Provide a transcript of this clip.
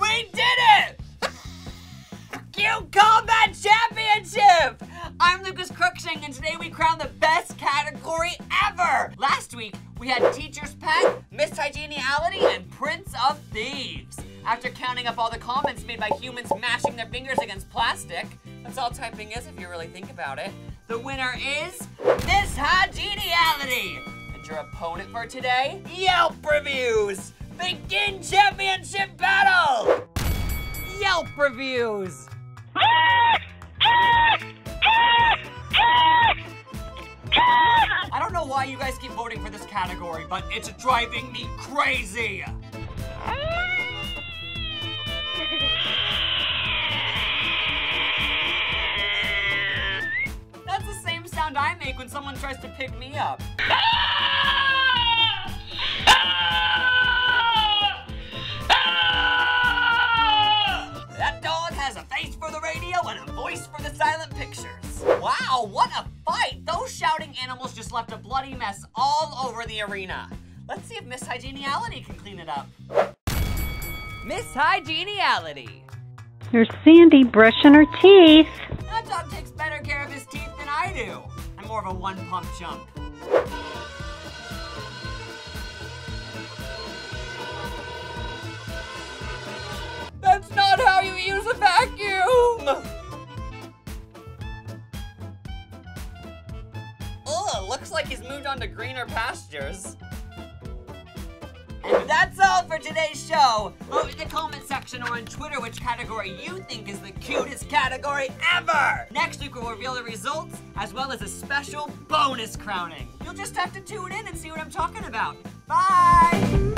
We did it! CUTE COMBAT Championship! I'm Lucas Cruikshank, and today we crowned the best category ever! Last week, we had Teacher's Pet, Miss Hygeniality, and Prince of Thieves. After counting up all the comments made by humans mashing their fingers against plastic, that's all typing is if you really think about it, the winner is Miss Hygeniality! And your opponent for today? Yelp Reviews! Begin championship battle! Yelp Reviews! I don't know why you guys keep voting for this category, but it's driving me crazy! That's the same sound I make when someone tries to pick me up. Wow, what a fight! Those shouting animals just left a bloody mess all over the arena. Let's see if Miss Hygeniality can clean it up. Miss Hygeniality. There's Sandy brushing her teeth. That dog takes better care of his teeth than I do. I'm more of a one-pump chump. That's not how you use a vacuum! Looks like he's moved on to greener pastures. And that's all for today's show. Vote in the comment section or on Twitter which category you think is the cutest category ever. Next week we'll reveal the results as well as a special bonus crowning. You'll just have to tune in and see what I'm talking about. Bye!